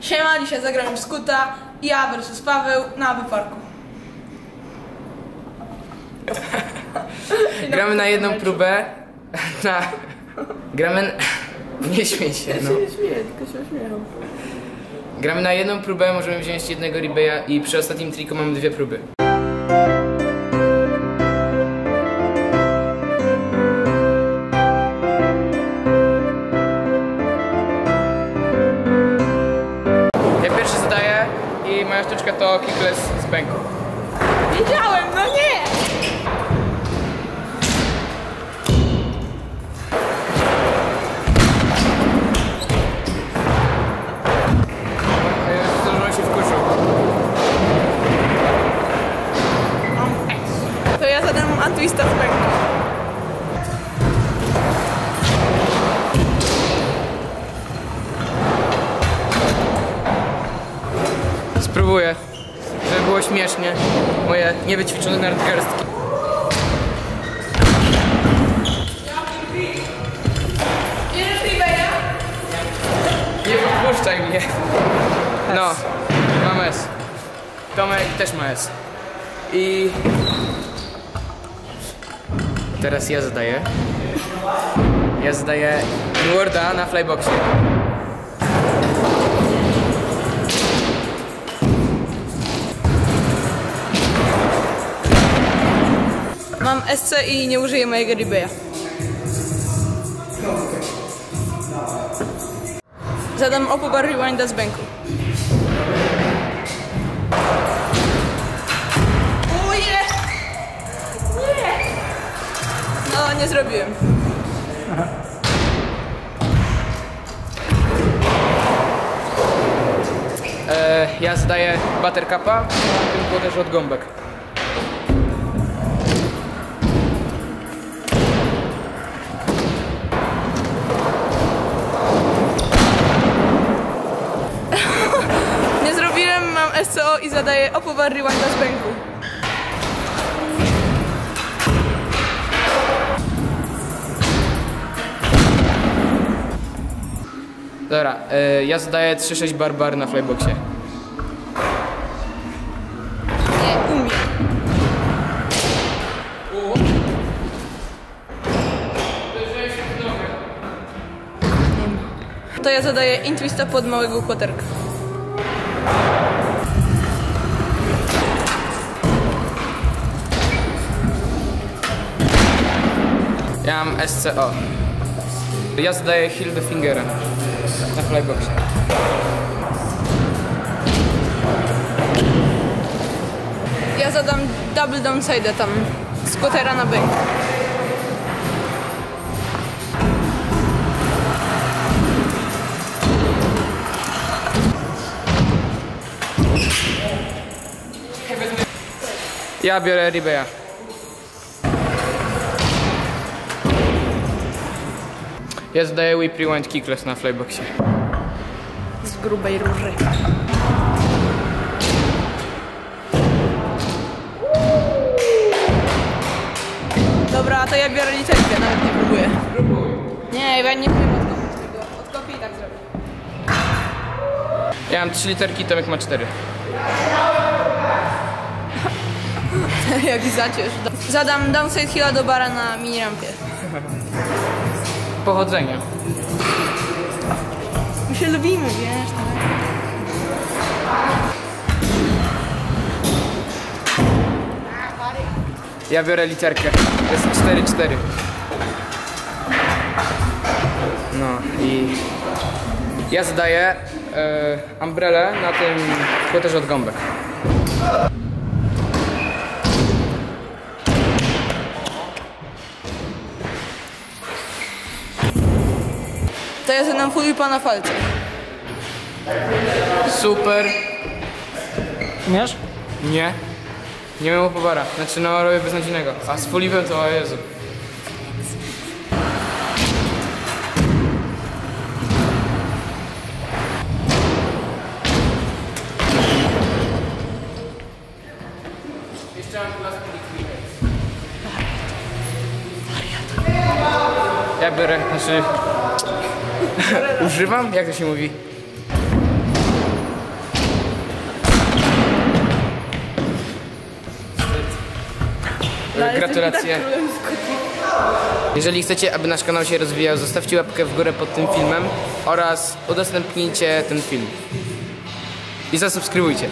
Siema, dzisiaj zagram w Skuta, ja versus Paweł na wyparku. Gramy na jedną próbę. Na... Gramy... Nie śmiej się, no. Nie śmiej, tylko się uśmiecham. Gramy na jedną próbę, możemy wziąć jednego rebeja i przy ostatnim triku mamy dwie próby. Moja sztuczka to kickless z bęku. Wiedziałem, no nie! Zdążyłem się wkurzył. To ja zadam antwista z bęku. Spróbuję, żeby było śmiesznie, moje niewyćwiczone nadgarstki. Nie popuszczaj mnie. No, mam S. Tomek też ma S. I... Teraz ja zadaję. Ja zadaję Inwarda na flyboxie. Mam SC i nie użyję mojego rebeja. Zadam opo bar rewinda z bęku. Uje! Nie! No, nie zrobiłem. Ja zdaję buttercupa, tylko też od gąbek. S.C.O.O.T i zadaję opowar rewinda z bęku. Dobra, ja zadaję 3-6 bar na flyboxie. Nie umiem. To ja zadaję intwista pod małego kwaterka. Ja mam SCO. Ja zdaję heel do fingera na flyboxie. Ja zadam double downside tam z quartera na bank. Ja biorę rebeja. Ja zdaję whip rewind kickless na flyboxie. Z grubej róży. Dobra, to ja biorę licencję, nawet nie próbuję. Próbuj. Nie, ja nie próbuję odkopić tego. Odkopię i tak zrobię. Ja mam 3 literki, Tomek ma 4. Jak zacierz. Zadam downside heela do bara na mini rampie. Pochodzenia. My się lubimy, wiesz? Ja biorę literkę. Jest 4-4. No i... Ja zadaję umbrelę na tym płoterze od gąbek. To ja zadam full whipa na falce. Super. Umiesz? Nie. Nie miałem opobara. Znaczy no robię beznadziejnego. A z full whipem to o Jezu. Jeszcze mam dla spodnik. Ja biorę, znaczy... Używam? Jak to się mówi? Gratulacje. Jeżeli chcecie, aby nasz kanał się rozwijał, zostawcie łapkę w górę pod tym filmem oraz udostępnijcie ten film. I zasubskrybujcie.